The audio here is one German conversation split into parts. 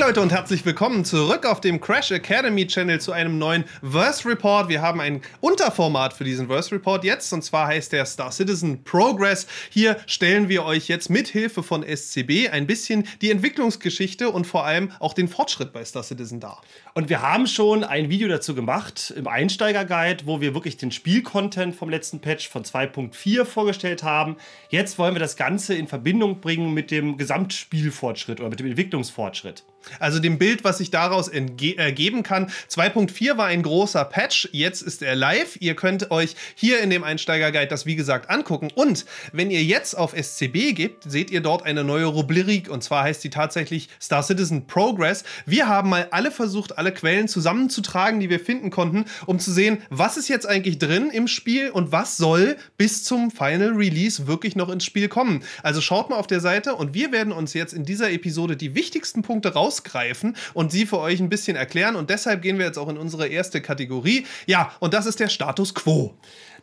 Hey Leute und herzlich willkommen zurück auf dem Crash Academy Channel zu einem neuen Verse Report. Wir haben ein Unterformat für diesen Verse Report jetzt und zwar heißt der Star Citizen Progress. Hier stellen wir euch jetzt mit Hilfe von SCB ein bisschen die Entwicklungsgeschichte und vor allem auch den Fortschritt bei Star Citizen dar. Und wir haben schon ein Video dazu gemacht im Einsteiger-Guide, wo wir wirklich den Spielcontent vom letzten Patch von 2.4 vorgestellt haben. Jetzt wollen wir das Ganze in Verbindung bringen mit dem Gesamtspielfortschritt oder mit dem Entwicklungsfortschritt. Also dem Bild, was sich daraus ergeben kann. 2.4 war ein großer Patch, jetzt ist er live. Ihr könnt euch hier in dem Einsteiger-Guide das wie gesagt angucken. Und wenn ihr jetzt auf SCB gebt, seht ihr dort eine neue Rubrik und zwar heißt die tatsächlich Star Citizen Progress. Wir haben mal alle versucht, alle Quellen zusammenzutragen, die wir finden konnten, um zu sehen, was ist jetzt eigentlich drin im Spiel und was soll bis zum Final Release wirklich noch ins Spiel kommen. Also schaut mal auf der Seite und wir werden uns jetzt in dieser Episode die wichtigsten Punkte rausgreifen und sie für euch ein bisschen erklären. Und deshalb gehen wir jetzt auch in unsere erste Kategorie. Ja, und das ist der Status Quo.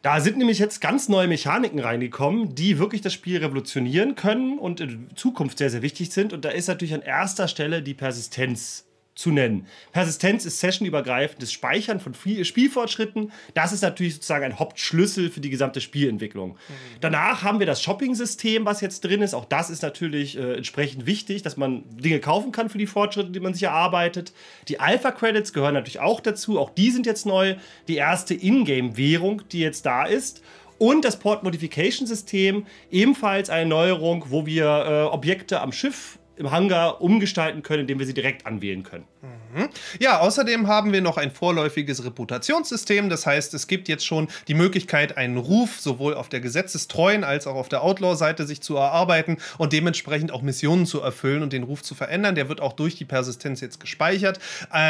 Da sind nämlich jetzt ganz neue Mechaniken reingekommen, die wirklich das Spiel revolutionieren können und in Zukunft sehr, sehr wichtig sind. Und da ist natürlich an erster Stelle die Persistenz zu nennen. Persistenz ist sessionübergreifendes Speichern von Spielfortschritten. Das ist natürlich sozusagen ein Hauptschlüssel für die gesamte Spielentwicklung. Danach haben wir das Shopping-System, was jetzt drin ist. Auch das ist natürlich entsprechend wichtig, dass man Dinge kaufen kann für die Fortschritte, die man sich erarbeitet. Die Alpha-Credits gehören natürlich auch dazu. Auch die sind jetzt neu. Die erste Ingame-Währung, die jetzt da ist. Und das Port Modification System, ebenfalls eine Neuerung, wo wir Objekte am Schiff im Hangar umgestalten können, indem wir sie direkt anwählen können. Ja, außerdem haben wir noch ein vorläufiges Reputationssystem. Das heißt, es gibt jetzt schon die Möglichkeit, einen Ruf sowohl auf der gesetzestreuen als auch auf der Outlaw-Seite sich zu erarbeiten und dementsprechend auch Missionen zu erfüllen und den Ruf zu verändern. Der wird auch durch die Persistenz jetzt gespeichert.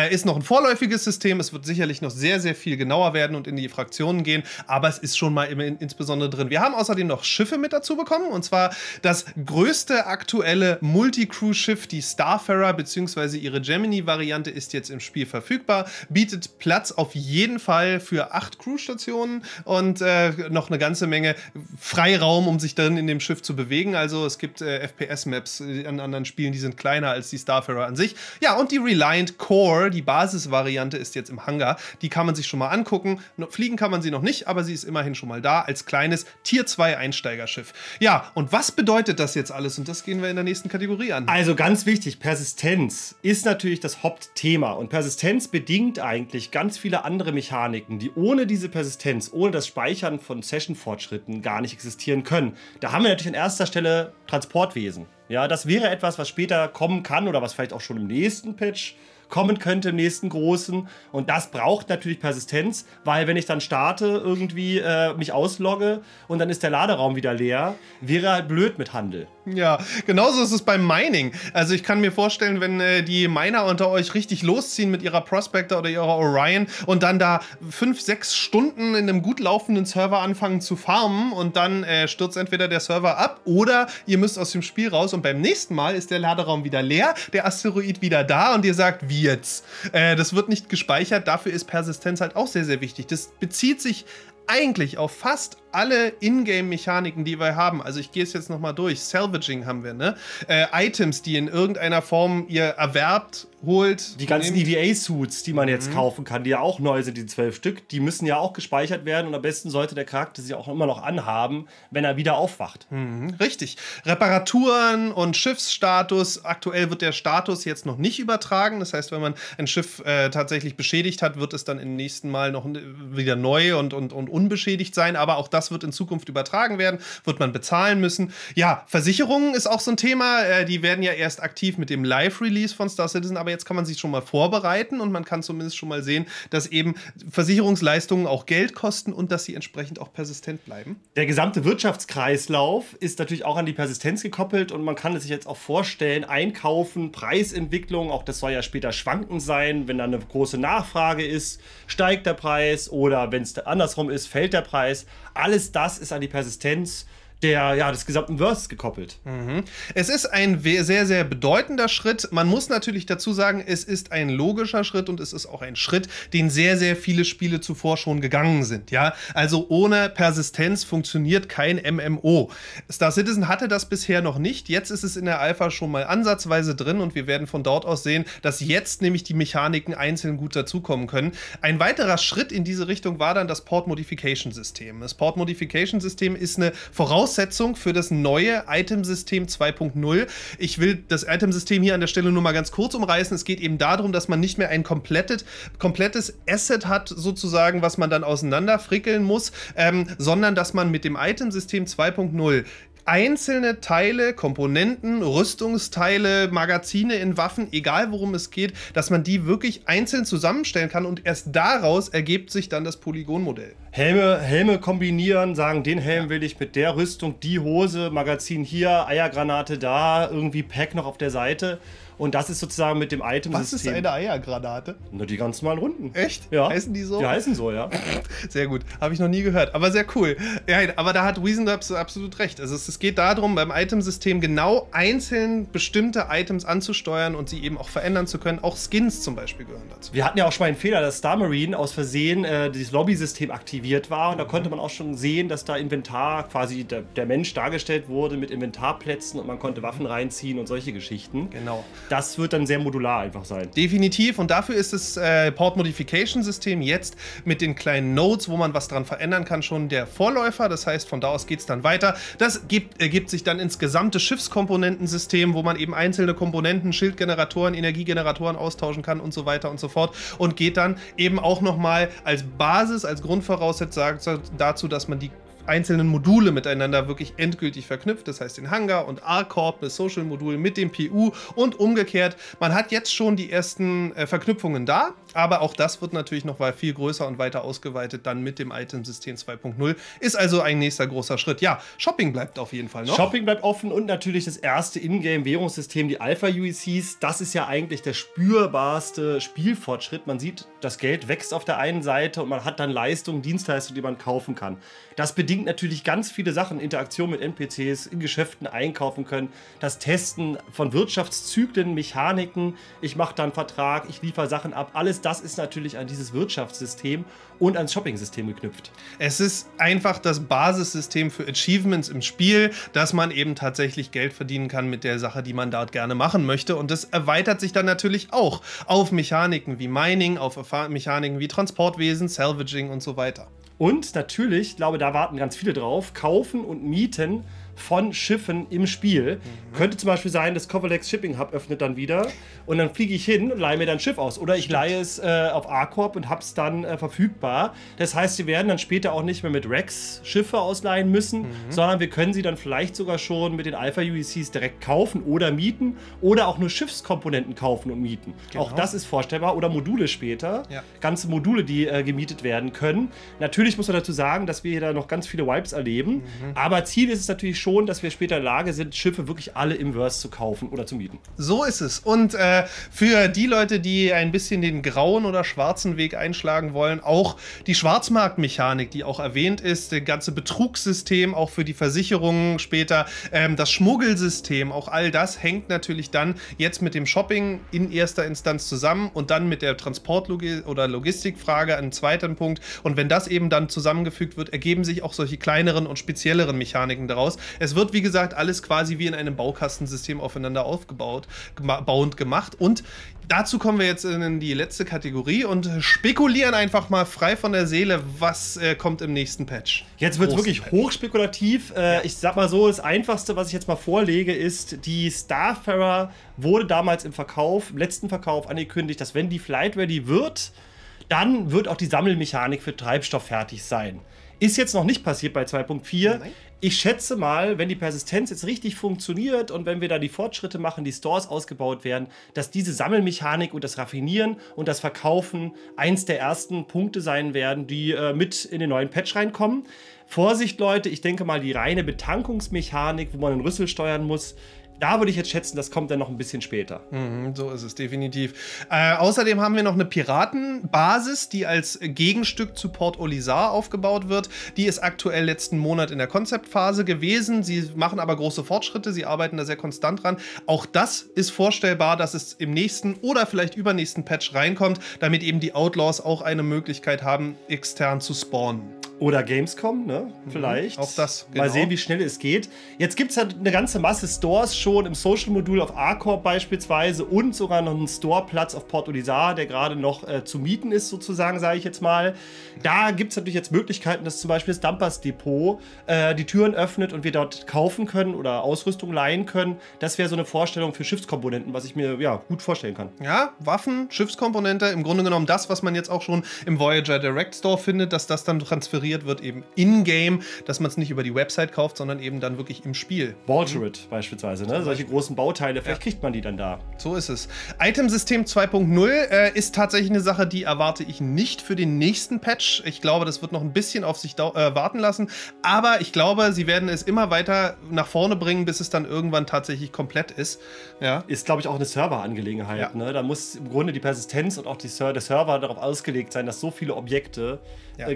Ist noch ein vorläufiges System. Es wird sicherlich noch sehr, sehr viel genauer werden und in die Fraktionen gehen. Aber es ist schon mal insbesondere drin. Wir haben außerdem noch Schiffe mit dazu bekommen. Und zwar das größte aktuelle Multi-Crew-Schiff, die Starfarer bzw. ihre Gemini-Variante ist jetzt im Spiel verfügbar, bietet Platz auf jeden Fall für 8 Crewstationen und noch eine ganze Menge Freiraum, um sich dann in dem Schiff zu bewegen. Also es gibt FPS-Maps an anderen Spielen, die sind kleiner als die Starfarer an sich. Ja, und die Reliant Core, die Basisvariante, ist jetzt im Hangar. Die kann man sich schon mal angucken. Fliegen kann man sie noch nicht, aber sie ist immerhin schon mal da als kleines Tier-2-Einsteigerschiff. Ja, und was bedeutet das jetzt alles? Und das gehen wir in der nächsten Kategorie an. Also ganz wichtig, Persistenz ist natürlich das Hauptthema. Und Persistenz bedingt eigentlich ganz viele andere Mechaniken, die ohne diese Persistenz, ohne das Speichern von Session-Fortschritten gar nicht existieren können. Da haben wir natürlich an erster Stelle Transportwesen. Ja, das wäre etwas, was später kommen kann oder was vielleicht auch schon im nächsten Patch kommen könnte, im nächsten großen. Und das braucht natürlich Persistenz, weil wenn ich dann starte, irgendwie mich auslogge und dann ist der Laderaum wieder leer, wäre halt blöd mit Handel. Ja, genauso ist es beim Mining. Also ich kann mir vorstellen, wenn die Miner unter euch richtig losziehen mit ihrer Prospector oder ihrer Orion und dann da 5, 6 Stunden in einem gut laufenden Server anfangen zu farmen und dann stürzt entweder der Server ab oder ihr müsst aus dem Spiel raus und beim nächsten Mal ist der Laderaum wieder leer, der Asteroid wieder da und ihr sagt, wie jetzt? Das wird nicht gespeichert, dafür ist Persistenz halt auch sehr, sehr wichtig. Das bezieht sich eigentlich auf fast alle Ingame-Mechaniken, die wir haben. Also ich gehe es jetzt nochmal durch. Salvaging haben wir, ne? Items, die in irgendeiner Form ihr erwerbt, holt. Die ganzen EVA-Suits, die man jetzt kaufen kann, die ja auch neu sind, die 12 Stück, die müssen ja auch gespeichert werden und am besten sollte der Charakter sie auch immer noch anhaben, wenn er wieder aufwacht. Richtig. Reparaturen und Schiffsstatus. Aktuell wird der Status jetzt noch nicht übertragen. Das heißt, wenn man ein Schiff tatsächlich beschädigt hat, wird es dann im nächsten Mal noch wieder neu und unbeschädigt sein, aber auch das wird in Zukunft übertragen werden, wird man bezahlen müssen. Ja, Versicherungen ist auch so ein Thema, die werden ja erst aktiv mit dem Live-Release von Star Citizen, aber jetzt kann man sich schon mal vorbereiten und man kann zumindest schon mal sehen, dass eben Versicherungsleistungen auch Geld kosten und dass sie entsprechend auch persistent bleiben. Der gesamte Wirtschaftskreislauf ist natürlich auch an die Persistenz gekoppelt und man kann es sich jetzt auch vorstellen, einkaufen, Preisentwicklung, auch das soll ja später schwankend sein, wenn da eine große Nachfrage ist, steigt der Preis oder wenn es andersrum ist, fällt der Preis. Alles das ist an die Persistenz des gesamten Verse gekoppelt. Mhm. Es ist ein sehr, sehr bedeutender Schritt. Man muss natürlich dazu sagen, es ist ein logischer Schritt und es ist auch ein Schritt, den sehr, sehr viele Spiele zuvor schon gegangen sind. Ja? Also ohne Persistenz funktioniert kein MMO. Star Citizen hatte das bisher noch nicht. Jetzt ist es in der Alpha schon mal ansatzweise drin und wir werden von dort aus sehen, dass jetzt nämlich die Mechaniken einzeln gut dazukommen können. Ein weiterer Schritt in diese Richtung war dann das Port Modification System. Das Port Modification System ist eine Voraussetzung für das neue Itemsystem 2.0. Ich will das Itemsystem hier an der Stelle nur mal ganz kurz umreißen. Es geht eben darum, dass man nicht mehr ein komplettes Asset hat, sozusagen, was man dann auseinanderfrickeln muss, sondern dass man mit dem Itemsystem 2.0 einzelne Teile, Komponenten, Rüstungsteile, Magazine in Waffen, egal worum es geht, dass man die wirklich einzeln zusammenstellen kann und erst daraus ergibt sich dann das Polygonmodell. Helme kombinieren, sagen, den Helm will ich mit der Rüstung, die Hose, Magazin hier, Eiergranate da, irgendwie Pack noch auf der Seite. Und das ist sozusagen mit dem Item-System. Was ist eine Eiergranate? Na, die ganz normalen Runden. Echt? Ja. Heißen die so? Die heißen so, ja. Sehr gut. Habe ich noch nie gehört. Aber sehr cool. Ja, aber da hat Weezen absolut recht. Also es geht darum, beim Item-System genau einzeln bestimmte Items anzusteuern und sie eben auch verändern zu können. Auch Skins zum Beispiel gehören dazu. Wir hatten ja auch schon mal einen Fehler, dass Star Marine aus Versehen dieses Lobby-System aktiviert war. Und da konnte man auch schon sehen, dass da Inventar, quasi der Mensch dargestellt wurde mit Inventarplätzen und man konnte Waffen reinziehen und solche Geschichten. Genau. Das wird dann sehr modular einfach sein. Definitiv. Und dafür ist das Port-Modification-System jetzt mit den kleinen Nodes, wo man was dran verändern kann, schon der Vorläufer. Das heißt, von da aus geht es dann weiter. Das ergibt sich dann ins gesamte Schiffskomponentensystem, wo man eben einzelne Komponenten, Schildgeneratoren, Energiegeneratoren austauschen kann und so weiter und so fort. Und geht dann eben auch nochmal als Basis, als Grundvoraussetzung dazu, dass man die einzelnen Module miteinander wirklich endgültig verknüpft. Das heißt den Hangar und ArCorp, das Social-Modul mit dem PU und umgekehrt. Man hat jetzt schon die ersten Verknüpfungen da, aber auch das wird natürlich noch mal viel größer und weiter ausgeweitet dann mit dem Itemsystem 2.0. Ist also ein nächster großer Schritt. Ja, Shopping bleibt auf jeden Fall noch. Shopping bleibt offen und natürlich das erste Ingame-Währungssystem, die Alpha-UECs. Das ist ja eigentlich der spürbarste Spielfortschritt. Man sieht, das Geld wächst auf der einen Seite und man hat dann Leistungen, Dienstleistungen, die man kaufen kann. Das bedingt natürlich ganz viele Sachen, Interaktion mit NPCs, in Geschäften einkaufen können, das Testen von Wirtschaftszyklen, Mechaniken, ich mache dann einen Vertrag, ich liefere Sachen ab, alles das ist natürlich an dieses Wirtschaftssystem und ans Shopping-System geknüpft. Es ist einfach das Basissystem für Achievements im Spiel, dass man eben tatsächlich Geld verdienen kann mit der Sache, die man dort gerne machen möchte und das erweitert sich dann natürlich auch auf Mechaniken wie Mining, auf Mechaniken wie Transportwesen, Salvaging und so weiter. Und natürlich, ich glaube, da warten ganz viele drauf, kaufen und mieten von Schiffen im Spiel. Mhm. Könnte zum Beispiel sein, das Covalex Shipping Hub öffnet dann wieder und dann fliege ich hin und leihe mir dann ein Schiff aus. Oder ich leihe es auf ArCorp und hab's dann verfügbar. Das heißt, sie werden dann später auch nicht mehr mit Rex Schiffe ausleihen müssen, sondern wir können sie dann vielleicht sogar schon mit den Alpha UECs direkt kaufen oder mieten oder auch nur Schiffskomponenten kaufen und mieten. Genau. Auch das ist vorstellbar. Oder Module später. Ja. Ganze Module, die gemietet werden können. Natürlich muss man dazu sagen, dass wir hier da noch ganz viele Wipes erleben. Mhm. Aber Ziel ist es natürlich schon, dass wir später in der Lage sind, Schiffe wirklich alle im Verse zu kaufen oder zu mieten. So ist es. Und für die Leute, die ein bisschen den grauen oder schwarzen Weg einschlagen wollen, auch die Schwarzmarktmechanik, die auch erwähnt ist, das ganze Betrugssystem, auch für die Versicherungen später, das Schmuggelsystem, auch all das hängt natürlich dann jetzt mit dem Shopping in erster Instanz zusammen und dann mit der Transport- oder Logistikfrage an zweiten Punkt. Und wenn das eben dann zusammengefügt wird, ergeben sich auch solche kleineren und spezielleren Mechaniken daraus. Es wird, wie gesagt, alles quasi wie in einem Baukastensystem aufeinander aufgebaut, bauend gemacht. Und dazu kommen wir jetzt in die letzte Kategorie und spekulieren einfach mal frei von der Seele, was kommt im nächsten Patch. Jetzt wird es wirklich hochspekulativ. Ich sag mal so, das Einfachste, was ich jetzt mal vorlege, ist, die Starfarer wurde damals im Verkauf, im letzten Verkauf angekündigt, dass wenn die Flight Ready wird, dann wird auch die Sammelmechanik für Treibstoff fertig sein. Ist jetzt noch nicht passiert bei 2.4. Ich schätze mal, wenn die Persistenz jetzt richtig funktioniert und wenn wir da die Fortschritte machen, die Stores ausgebaut werden, dass diese Sammelmechanik und das Raffinieren und das Verkaufen eins der ersten Punkte sein werden, die mit in den neuen Patch reinkommen. Vorsicht, Leute, ich denke mal, die reine Betankungsmechanik, wo man einen Rüssel steuern muss, Da würde ich jetzt schätzen, das kommt dann noch ein bisschen später. Mhm, so ist es definitiv. Außerdem haben wir noch eine Piratenbasis, die als Gegenstück zu Port Olisar aufgebaut wird. Die ist aktuell letzten Monat in der Konzeptphase gewesen. Sie machen aber große Fortschritte, sie arbeiten da sehr konstant dran. Auch das ist vorstellbar, dass es im nächsten oder vielleicht übernächsten Patch reinkommt, damit eben die Outlaws auch eine Möglichkeit haben, extern zu spawnen. Oder Gamescom, ne? Vielleicht. Auch das, genau. Mal sehen, wie schnell es geht. Jetzt gibt es ja eine ganze Masse Stores schon im Social-Modul auf ArCorp beispielsweise und sogar noch einen Storeplatz auf Port Olisar, der gerade noch zu mieten ist, sozusagen, sage ich jetzt mal. Da gibt es natürlich jetzt Möglichkeiten, dass zum Beispiel das Dumpers-Depot die Türen öffnet und wir dort kaufen können oder Ausrüstung leihen können. Das wäre so eine Vorstellung für Schiffskomponenten, was ich mir ja gut vorstellen kann. Ja, Waffen, Schiffskomponente, im Grunde genommen das, was man jetzt auch schon im Voyager Direct Store findet, dass das dann transferiert wird eben in-game, dass man es nicht über die Website kauft, sondern eben dann wirklich im Spiel. Vulture-It beispielsweise, ne? Solche großen Bauteile, vielleicht kriegt man die dann da. So ist es. Itemsystem 2.0 ist tatsächlich eine Sache, die erwarte ich nicht für den nächsten Patch. Ich glaube, das wird noch ein bisschen auf sich warten lassen, aber ich glaube, sie werden es immer weiter nach vorne bringen, bis es dann irgendwann tatsächlich komplett ist. Ja. Ist, glaube ich, auch eine Serverangelegenheit. Ja. Ne? Da muss im Grunde die Persistenz und auch der Server darauf ausgelegt sein, dass so viele Objekte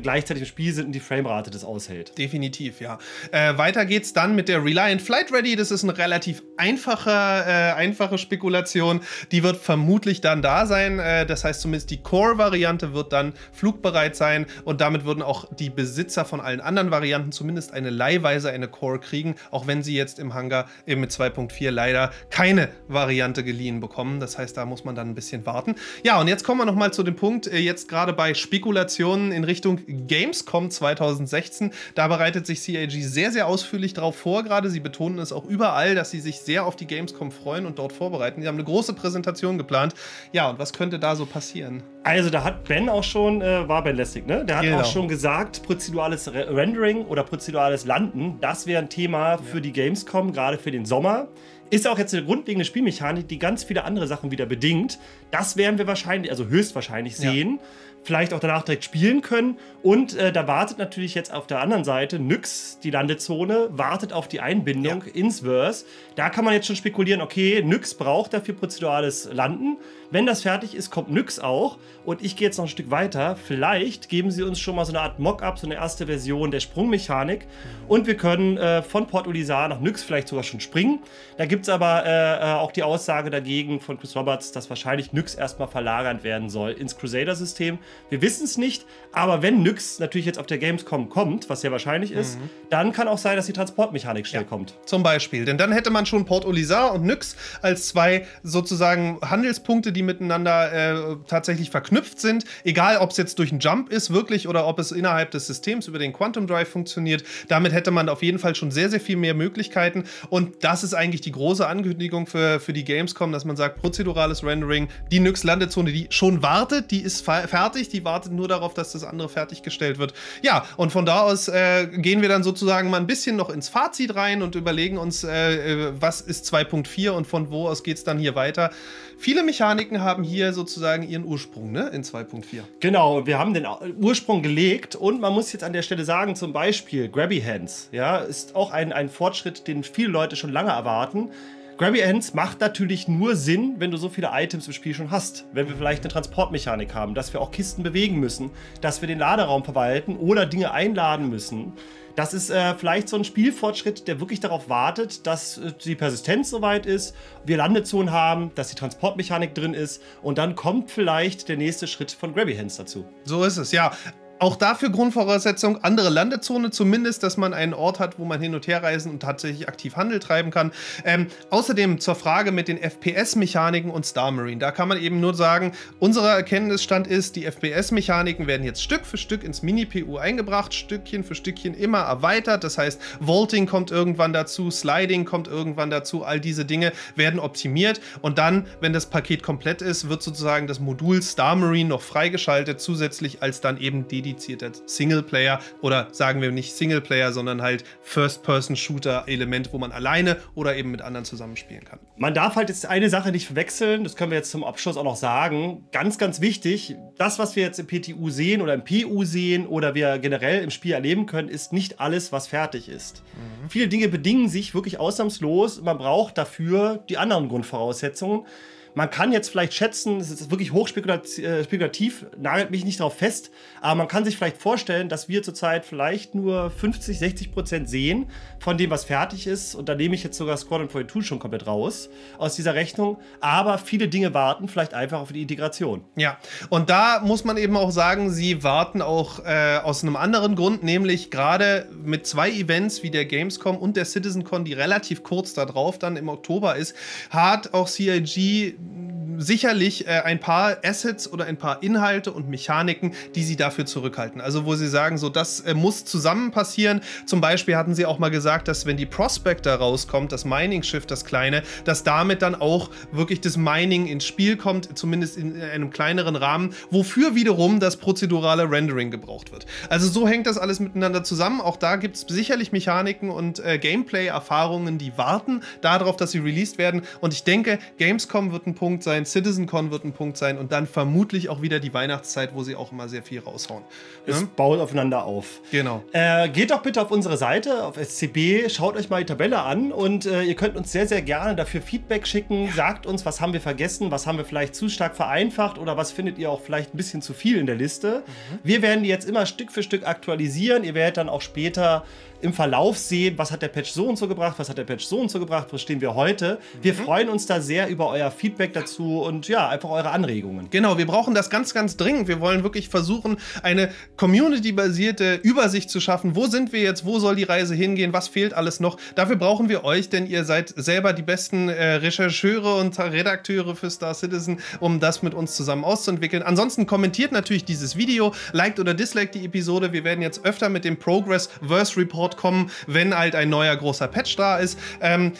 gleichzeitig im Spiel sind und die Framerate das aushält. Definitiv, ja. Weiter geht's dann mit der Reliant Flight Ready. Das ist eine relativ einfache Spekulation. Die wird vermutlich dann da sein. Das heißt, zumindest die Core-Variante wird dann flugbereit sein und damit würden auch die Besitzer von allen anderen Varianten zumindest eine leihweise eine Core kriegen, auch wenn sie jetzt im Hangar eben mit 2.4 leider keine Variante geliehen bekommen. Das heißt, da muss man dann ein bisschen warten. Ja, und jetzt kommen wir nochmal zu dem Punkt, jetzt gerade bei Spekulationen in Richtung Gamescom 2016. Da bereitet sich CIG sehr, sehr ausführlich drauf vor gerade. Sie betonen es auch überall, dass sie sich sehr auf die Gamescom freuen und dort vorbereiten. Sie haben eine große Präsentation geplant. Ja, und was könnte da so passieren? Also da hat Ben auch schon, war Ben Lessig, ne? Der hat auch schon gesagt, prozedurales Rendering oder prozedurales Landen, das wäre ein Thema für die Gamescom, gerade für den Sommer. Ist auch jetzt eine grundlegende Spielmechanik, die ganz viele andere Sachen wieder bedingt. Das werden wir wahrscheinlich, also höchstwahrscheinlich sehen. Vielleicht auch danach direkt spielen können. Und da wartet natürlich jetzt auf der anderen Seite Nyx, die Landezone, wartet auf die Einbindung ins Verse. Da kann man jetzt schon spekulieren, okay, Nyx braucht dafür prozedurales Landen. Wenn das fertig ist, kommt Nyx auch. Und ich gehe jetzt noch ein Stück weiter. Vielleicht geben sie uns schon mal so eine Art Mock-up, so eine erste Version der Sprungmechanik. Und wir können von Port Olisar nach Nyx vielleicht sogar schon springen. Da gibt es aber auch die Aussage dagegen von Chris Roberts, dass wahrscheinlich Nyx erstmal verlagert werden soll ins Crusader-System. Wir wissen es nicht, aber wenn Nyx natürlich jetzt auf der Gamescom kommt, was sehr wahrscheinlich ist, dann kann auch sein, dass die Transportmechanik schnell kommt. Zum Beispiel, denn dann hätte man schon Port Olisar und Nyx als zwei sozusagen Handelspunkte, die miteinander tatsächlich verknüpft sind. Egal, ob es jetzt durch einen Jump ist wirklich oder ob es innerhalb des Systems über den Quantum Drive funktioniert. Damit hätte man auf jeden Fall schon sehr, sehr viel mehr Möglichkeiten und das ist eigentlich die große Ankündigung für die Gamescom, dass man sagt, prozedurales Rendering, die Nyx-Landezone, die schon wartet, die ist fertig. Die wartet nur darauf, dass das andere fertiggestellt wird. Ja, und von da aus gehen wir dann sozusagen mal ein bisschen noch ins Fazit rein und überlegen uns, was ist 2.4 und von wo aus geht es dann hier weiter. Viele Mechaniken haben hier sozusagen ihren Ursprung, ne, in 2.4. Genau, wir haben den Ursprung gelegt und man muss jetzt an der Stelle sagen, zum Beispiel Grabby Hands, ja, ist auch ein Fortschritt, den viele Leute schon lange erwarten. Grabby Hands macht natürlich nur Sinn, wenn du so viele Items im Spiel schon hast. Wenn wir vielleicht eine Transportmechanik haben, dass wir auch Kisten bewegen müssen, dass wir den Laderaum verwalten oder Dinge einladen müssen. Das ist vielleicht so ein Spielfortschritt, der wirklich darauf wartet, dass die Persistenz soweit ist, wir Landezonen haben, dass die Transportmechanik drin ist und dann kommt vielleicht der nächste Schritt von Grabby Hands dazu. So ist es, ja. Auch dafür Grundvoraussetzung, andere Landezone zumindest, dass man einen Ort hat, wo man hin und her reisen und tatsächlich aktiv Handel treiben kann. Außerdem zur Frage mit den FPS-Mechaniken und Star Marine. Da kann man eben nur sagen, unserer Erkenntnisstand ist, die FPS-Mechaniken werden jetzt Stück für Stück ins Mini-PU eingebracht, Stückchen für Stückchen immer erweitert. Das heißt, Vaulting kommt irgendwann dazu, Sliding kommt irgendwann dazu, all diese Dinge werden optimiert. Und dann, wenn das Paket komplett ist, wird sozusagen das Modul Star Marine noch freigeschaltet, zusätzlich als dann eben die indizierter Singleplayer oder sagen wir nicht Singleplayer, sondern halt First-Person-Shooter-Element, wo man alleine oder eben mit anderen zusammenspielen kann. Man darf halt jetzt eine Sache nicht verwechseln, das können wir jetzt zum Abschluss auch noch sagen. Ganz, ganz wichtig, das, was wir jetzt im PTU sehen oder im PU sehen oder wir generell im Spiel erleben können, ist nicht alles, was fertig ist. Mhm. Viele Dinge bedingen sich wirklich ausnahmslos. Man braucht dafür die anderen Grundvoraussetzungen. Man kann jetzt vielleicht schätzen, es ist wirklich hochspekulativ, nagelt mich nicht darauf fest, aber man kann sich vielleicht vorstellen, dass wir zurzeit vielleicht nur 50–60% sehen von dem, was fertig ist. Und da nehme ich jetzt sogar Squadron 42 schon komplett raus aus dieser Rechnung. Aber viele Dinge warten vielleicht einfach auf die Integration. Ja, und da muss man eben auch sagen, sie warten auch aus einem anderen Grund, nämlich gerade mit zwei Events wie der Gamescom und der CitizenCon, die relativ kurz darauf dann im Oktober ist, hat auch CIG sicherlich ein paar Assets oder ein paar Inhalte und Mechaniken, die sie dafür zurückhalten. Also wo sie sagen, so das muss zusammen passieren. Zum Beispiel hatten sie auch mal gesagt, dass wenn die Prospector rauskommt, das Mining-Schiff, das kleine, dass damit dann auch wirklich das Mining ins Spiel kommt, zumindest in einem kleineren Rahmen, wofür wiederum das prozedurale Rendering gebraucht wird. Also so hängt das alles miteinander zusammen. Auch da gibt es sicherlich Mechaniken und Gameplay-Erfahrungen, die warten darauf, dass sie released werden. Und ich denke, Gamescom wird ein Punkt sein, CitizenCon wird ein Punkt sein und dann vermutlich auch wieder die Weihnachtszeit, wo sie auch immer sehr viel raushauen. Es baut aufeinander auf. Genau. Geht doch bitte auf unsere Seite, auf SCB, schaut euch mal die Tabelle an und ihr könnt uns sehr, sehr gerne dafür Feedback schicken. Sagt uns, was haben wir vergessen, was haben wir vielleicht zu stark vereinfacht oder was findet ihr auch vielleicht ein bisschen zu viel in der Liste. Mhm. Wir werden die jetzt immer Stück für Stück aktualisieren. Ihr werdet dann auch später im Verlauf sehen, was hat der Patch so und so gebracht, was hat der Patch so und so gebracht, wo stehen wir heute. Wir freuen uns da sehr über euer Feedback dazu und ja, einfach eure Anregungen. Genau, wir brauchen das ganz, ganz dringend. Wir wollen wirklich versuchen, eine community-basierte Übersicht zu schaffen. Wo sind wir jetzt? Wo soll die Reise hingehen? Was fehlt alles noch? Dafür brauchen wir euch, denn ihr seid selber die besten Rechercheure und Redakteure für Star Citizen, um das mit uns zusammen auszuentwickeln. Ansonsten kommentiert natürlich dieses Video, liked oder disliked die Episode. Wir werden jetzt öfter mit dem Progress Verse Report kommen, wenn halt ein neuer großer Patch da ist.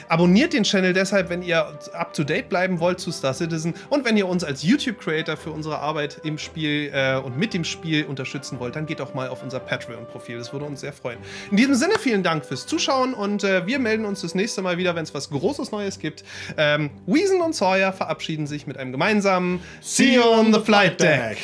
Abonniert den Channel deshalb, wenn ihr up-to-date bleiben wollt zu Star Citizen und wenn ihr uns als YouTube-Creator für unsere Arbeit im Spiel und mit dem Spiel unterstützen wollt, dann geht doch mal auf unser Patreon-Profil. Das würde uns sehr freuen. In diesem Sinne, vielen Dank fürs Zuschauen und wir melden uns das nächste Mal wieder, wenn es was Großes Neues gibt. Weezen und Sawyer verabschieden sich mit einem gemeinsamen See you on the Flight Deck!